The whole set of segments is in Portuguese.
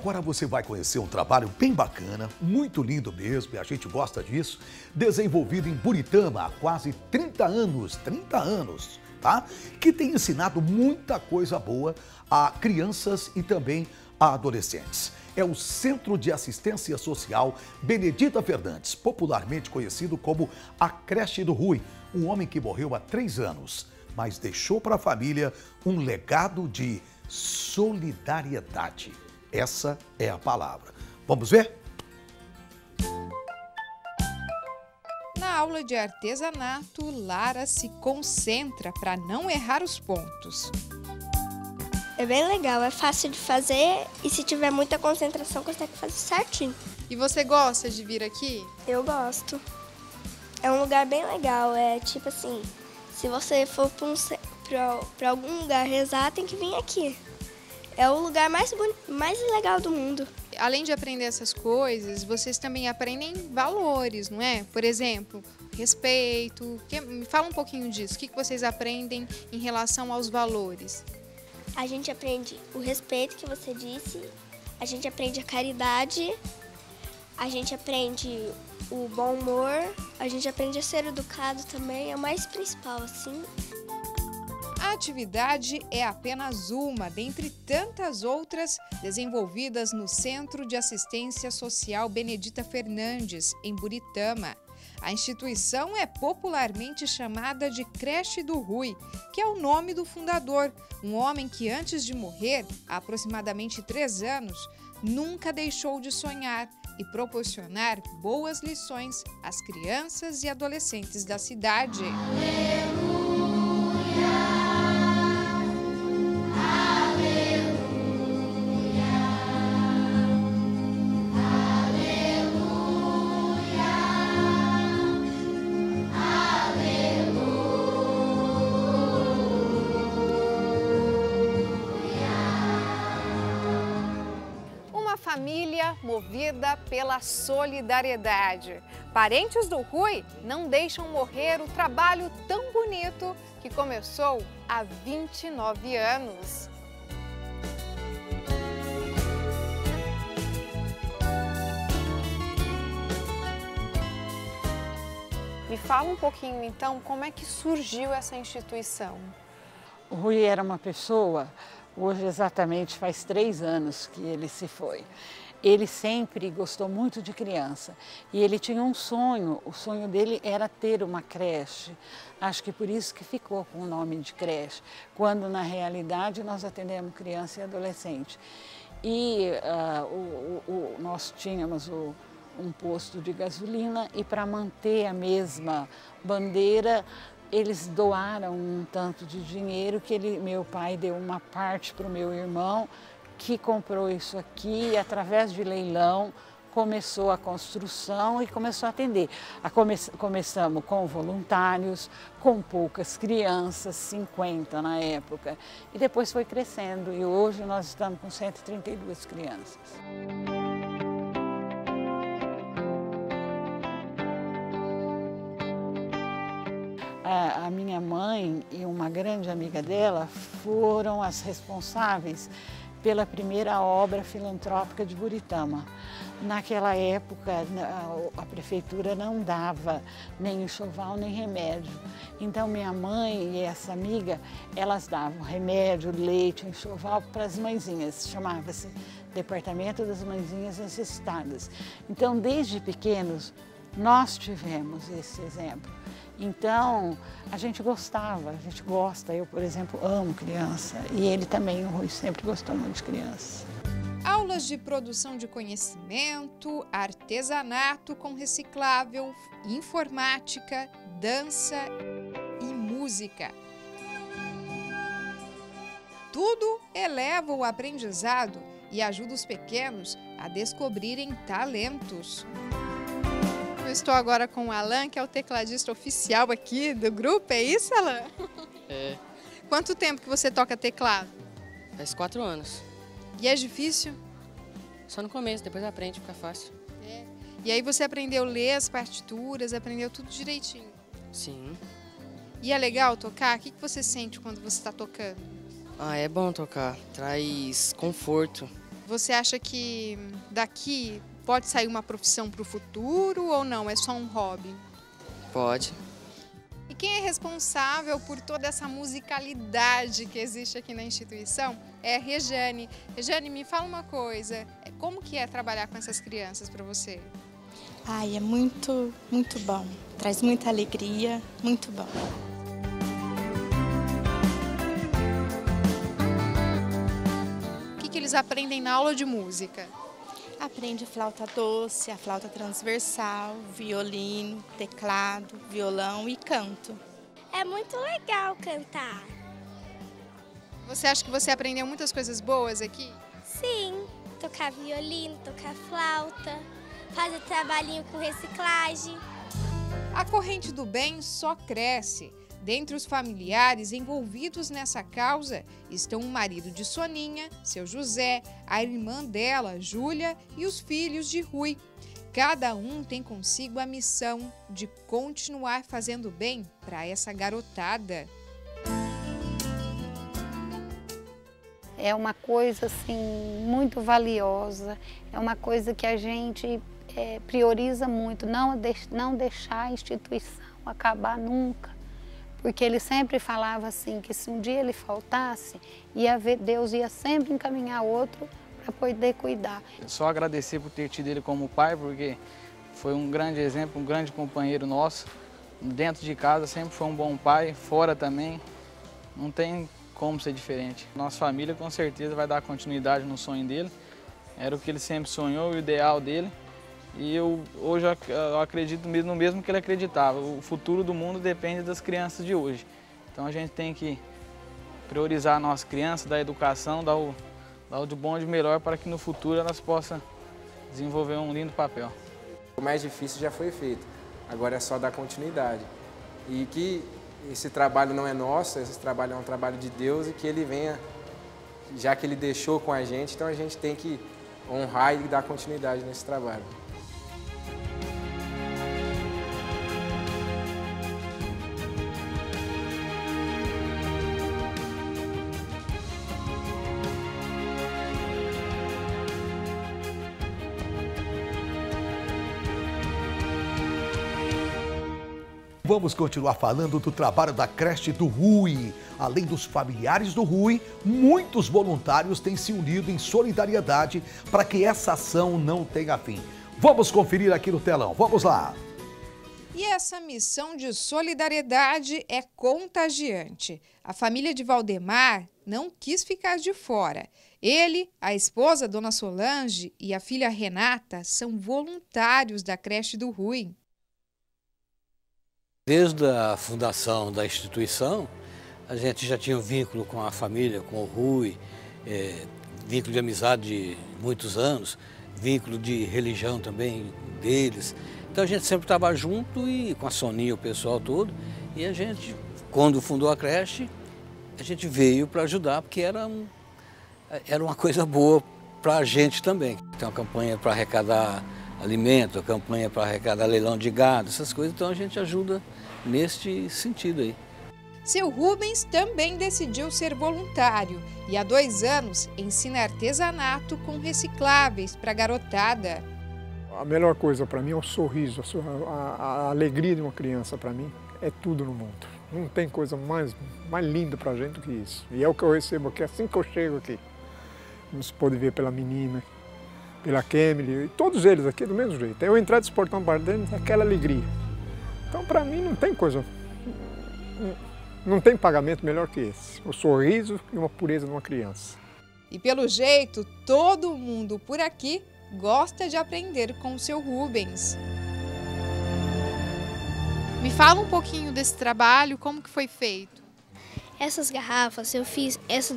Agora você vai conhecer um trabalho bem bacana, muito lindo mesmo, e a gente gosta disso, desenvolvido em Buritama há quase 30 anos, tá? Que tem ensinado muita coisa boa a crianças e também a adolescentes. É o Centro de Assistência Social Benedita Fernandes, popularmente conhecido como a Creche do Rui, um homem que morreu há 3 anos, mas deixou para a família um legado de solidariedade. Essa é a palavra. Vamos ver? Na aula de artesanato, Lara se concentra para não errar os pontos. É bem legal, é fácil de fazer e se tiver muita concentração consegue fazer certinho. E você gosta de vir aqui? Eu gosto. É um lugar bem legal, é tipo assim, se você for para algum lugar rezar, tem que vir aqui. É o lugar mais legal do mundo. Além de aprender essas coisas, vocês também aprendem valores, não é? Por exemplo, respeito. Me fala um pouquinho disso, o que vocês aprendem em relação aos valores? A gente aprende o respeito que você disse, a gente aprende a caridade, a gente aprende o bom humor, a gente aprende a ser educado também, é o mais principal, assim. A atividade é apenas uma dentre tantas outras desenvolvidas no Centro de Assistência Social Benedita Fernandes, em Buritama. A instituição é popularmente chamada de Creche do Rui, que é o nome do fundador, um homem que antes de morrer, há aproximadamente 3 anos, nunca deixou de sonhar e proporcionar boas lições às crianças e adolescentes da cidade. Família movida pela solidariedade. Parentes do Rui não deixam morrer o trabalho tão bonito que começou há 29 anos. Me fala um pouquinho então como é que surgiu essa instituição. O Rui era uma pessoa... Hoje, exatamente, faz 3 anos que ele se foi. Ele sempre gostou muito de criança e ele tinha um sonho. O sonho dele era ter uma creche. Acho que por isso que ficou com o nome de creche, quando, na realidade, nós atendemos criança e adolescente. E nós tínhamos um posto de gasolina e, para manter a mesma bandeira, eles doaram um tanto de dinheiro que meu pai deu uma parte para o meu irmão, que comprou isso aqui e, através de leilão, começou a construção e começou a atender. Começamos com voluntários, com poucas crianças, 50 na época, e depois foi crescendo e hoje nós estamos com 132 crianças. A minha mãe e uma grande amiga dela foram as responsáveis pela primeira obra filantrópica de Buritama. Naquela época, a prefeitura não dava nem enxoval nem remédio. Então, minha mãe e essa amiga, elas davam remédio, leite, enxoval para as mãezinhas. Chamava-se Departamento das Mãezinhas Necessitadas. Então, desde pequenos, nós tivemos esse exemplo. Então, a gente gostava, a gente gosta. Eu, por exemplo, amo criança e ele também, o Rui, sempre gostou muito de criança. Aulas de produção de conhecimento, artesanato com reciclável, informática, dança e música. Tudo eleva o aprendizado e ajuda os pequenos a descobrirem talentos. Eu estou agora com o Alan, que é o tecladista oficial aqui do grupo, é isso, Alan? É. Quanto tempo que você toca teclado? Faz 4 anos. E é difícil? Só no começo, depois aprende, fica fácil. É. E aí você aprendeu a ler as partituras, aprendeu tudo direitinho? Sim. E é legal tocar? O que você sente quando você está tocando? Ah, é bom tocar, traz conforto. Você acha que daqui pode sair uma profissão para o futuro ou não? É só um hobby? Pode. E quem é responsável por toda essa musicalidade que existe aqui na instituição é a Rejane. Rejane, me fala uma coisa, como que é trabalhar com essas crianças para você? Ai, é muito bom. Traz muita alegria, muito bom. O que eles aprendem na aula de música? Aprende flauta doce, a flauta transversal, violino, teclado, violão e canto. É muito legal cantar. Você acha que você aprendeu muitas coisas boas aqui? Sim, tocar violino, tocar flauta, fazer trabalhinho com reciclagem. A corrente do bem só cresce. Dentre os familiares envolvidos nessa causa estão o marido de Soninha, seu José, a irmã dela, Júlia, e os filhos de Rui. Cada um tem consigo a missão de continuar fazendo bem para essa garotada. É uma coisa assim muito valiosa, é uma coisa que a gente prioriza muito, não deixar a instituição acabar nunca. Porque ele sempre falava assim, que se um dia ele faltasse, Deus ia sempre encaminhar outro para poder cuidar. Só agradecer por ter tido ele como pai, porque foi um grande exemplo, um grande companheiro nosso. Dentro de casa sempre foi um bom pai, fora também. Não tem como ser diferente. Nossa família com certeza vai dar continuidade no sonho dele. Era o que ele sempre sonhou, o ideal dele. E hoje eu acredito no mesmo que ele acreditava. O futuro do mundo depende das crianças de hoje. Então a gente tem que priorizar a nossa criança, dar educação, dar o de bom e de melhor para que no futuro elas possam desenvolver um lindo papel. O mais difícil já foi feito, agora é só dar continuidade. E que esse trabalho não é nosso, esse trabalho é um trabalho de Deus e que ele venha, já que ele deixou com a gente, então a gente tem que honrar e dar continuidade nesse trabalho. Vamos continuar falando do trabalho da creche do Rui. Além dos familiares do Rui, muitos voluntários têm se unido em solidariedade para que essa ação não tenha fim. Vamos conferir aqui no telão, vamos lá. E essa missão de solidariedade é contagiante. A família de Valdemar não quis ficar de fora. Ele, a esposa, dona Solange, e a filha Renata são voluntários da creche do Rui. Desde a fundação da instituição, a gente já tinha um vínculo com a família, com o Rui, vínculo de amizade de muitos anos, vínculo de religião também deles. Então a gente sempre estava junto e com a Soninha, o pessoal todo. E a gente, quando fundou a creche, a gente veio para ajudar, porque era uma coisa boa para a gente também. Tem uma campanha para arrecadar alimento, a campanha para arrecadar leilão de gado, essas coisas, então a gente ajuda neste sentido aí. Seu Rubens também decidiu ser voluntário e há 2 anos ensina artesanato com recicláveis para a garotada. A melhor coisa para mim é o sorriso, a alegria de uma criança para mim é tudo no mundo. Não tem coisa mais linda para a gente do que isso. E é o que eu recebo aqui assim que eu chego aqui. Como se pode ver pela menina, pela Kemely, todos eles aqui do mesmo jeito. Eu entrar desse Portão Bardem, aquela alegria. Então, para mim, não tem coisa, não tem pagamento melhor que esse. O sorriso e uma pureza de uma criança. E pelo jeito, todo mundo por aqui gosta de aprender com o seu Rubens. Me fala um pouquinho desse trabalho, como que foi feito? Essas garrafas eu fiz, essa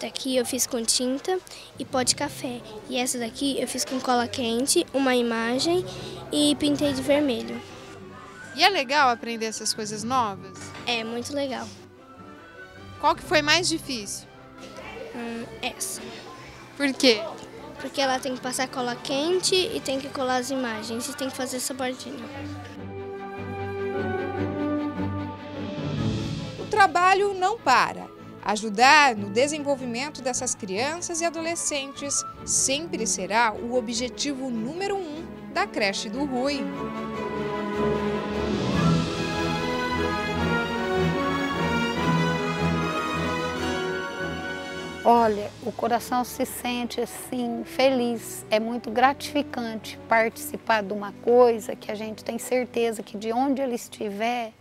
daqui eu fiz com tinta e pó de café. E essa daqui eu fiz com cola quente, uma imagem e pintei de vermelho. E é legal aprender essas coisas novas? É, muito legal. Qual que foi mais difícil? Essa. Por quê? Porque ela tem que passar cola quente e tem que colar as imagens e tem que fazer essa bordinha. O trabalho não para. Ajudar no desenvolvimento dessas crianças e adolescentes sempre será o objetivo número 1 da Creche do Rui. Olha, o coração se sente assim, feliz. É muito gratificante participar de uma coisa que a gente tem certeza que de onde ele estiver,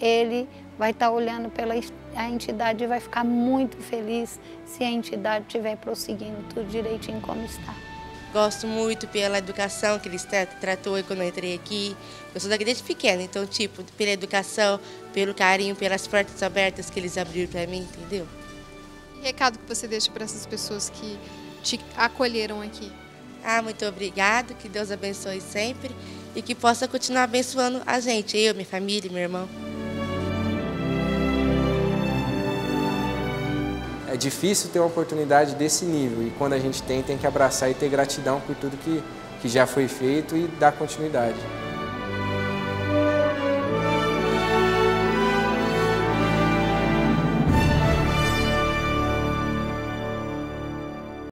ele vai estar olhando pela a entidade e vai ficar muito feliz se a entidade estiver prosseguindo tudo direitinho como está. Gosto muito pela educação que eles tratou quando eu entrei aqui. Eu sou daqui desde pequena, então, tipo, pela educação, pelo carinho, pelas portas abertas que eles abriram para mim, entendeu? Que recado que você deixa para essas pessoas que te acolheram aqui? Ah, muito obrigado, que Deus abençoe sempre e que possa continuar abençoando a gente, eu, minha família e meu irmão. É difícil ter uma oportunidade desse nível e quando a gente tem que abraçar e ter gratidão por tudo que já foi feito e dar continuidade.